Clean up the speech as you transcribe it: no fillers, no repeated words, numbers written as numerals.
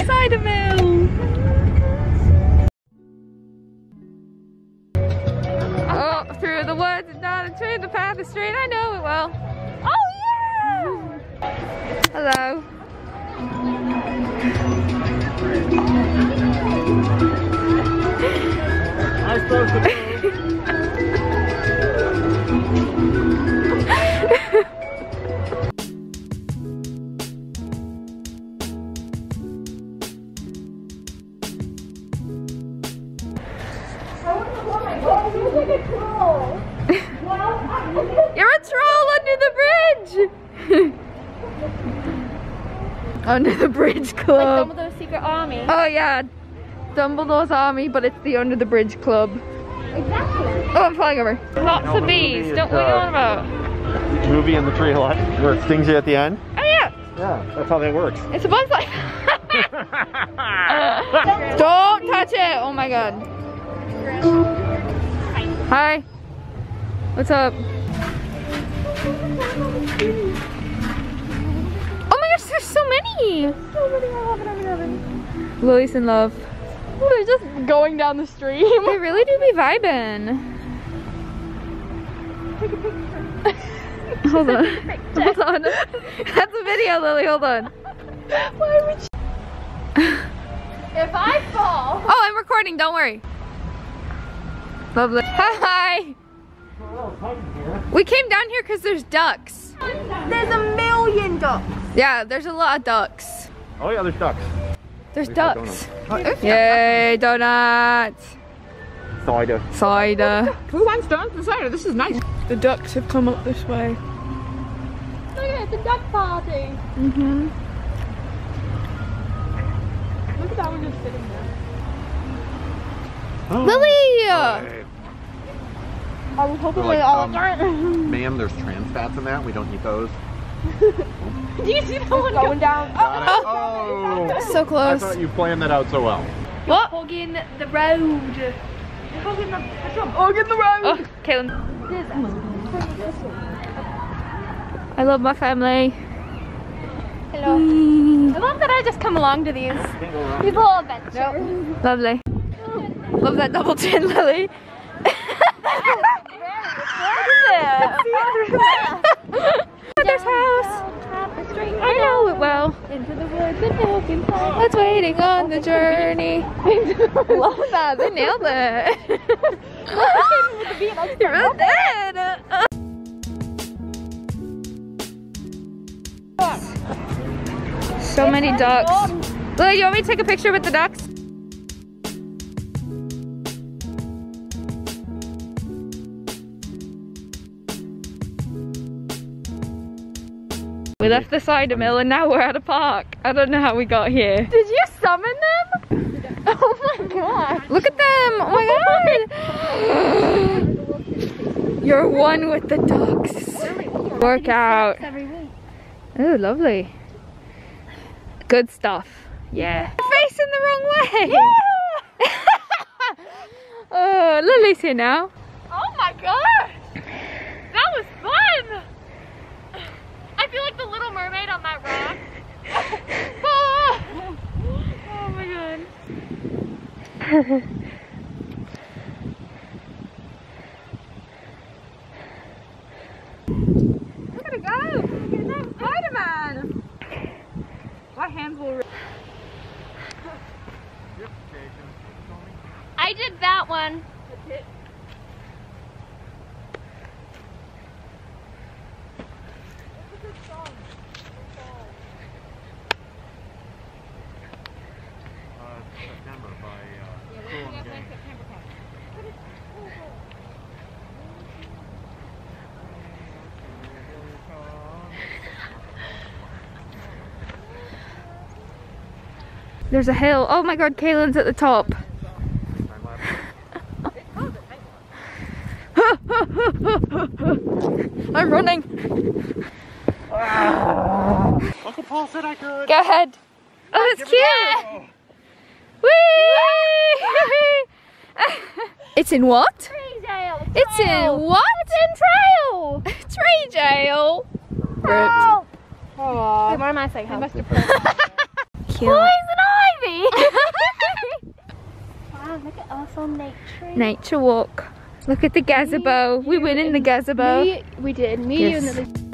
inside the mill. Oh, through the woods and down and through the path is straight. I know it well. Oh yeah! Hello. I suppose the You're a troll under the bridge! Under the bridge club. Like Dumbledore's Secret Army. Oh yeah. Dumbledore's Army, but it's the Under the Bridge Club. Exactly. Oh, I'm flying over. Lots of bees, don't we know about? Ruby and the tree a lot, where it stings you at the end. Oh yeah. Yeah, that's how that works. It's a buzz light. Don't touch it! Oh my god. Hi. What's up? Oh my gosh, there's so many! There's so many, I love it, I love it. Lily's in love. Ooh, they're just going down the stream. They really do be vibing. Take a picture. Hold on. Hold on. That's a video, Lily, hold on. Why would you? If I fall. Oh, I'm recording, don't worry. Lovely. Hi! We came down here because there's ducks. There's a million ducks. Yeah, there's a lot of ducks. Oh yeah, there's ducks. There's ducks. Donuts. Yay, donuts. Cider. Cider. Who wants donuts and cider? This is nice. The ducks have come up this way. Oh yeah, it's a duck party. Mm-hmm. Look at that one just sitting there. Oh. Lily! Right. I was hoping they all aren't. Ma'am, there's trans fats in that. We don't eat those. Do you see that one going down? Oh. Oh. So close. I thought you planned that out so well. What? Hogging the road. Hogging the road. Hogging the road. Caitlin. I love my family. Hello. I love that I just come along to these. These little adventures. Nope. Lovely. Love that double chin, Lily. Mother's house. I know it well. Into the woods and walking past. That's waiting on the journey. Love that. They nailed it. You're real dead. So many ducks. Lily, you want me to take a picture with the ducks? We left the cider mill and now we're at a park. I don't know how we got here. Did you summon them? Oh my god. Look at them. Oh my god. You're one with the ducks. Workout. Oh, lovely. Good stuff. Yeah. You're facing the wrong way. Yeah. Oh, Lily's here now. Oh my god. That was fun. I feel like the Little Mermaid on that rock. Oh my god. I'm gonna go. Get that Spider-Man. My hands will. I did that one. That's it. September by Cool and Gang. There's a hill. Oh my god, Caitlin's at the top. I'm running. Uncle Paul said I could. Go ahead. Oh, it's cute. Whee! It's in what? Tree jail. It's in what? It's in trail. Tree jail. Aww. Wait, what am I saying? Cute. Poison can also nature walk. Look at the gazebo. We went in the gazebo. We did. Me, yes. You and the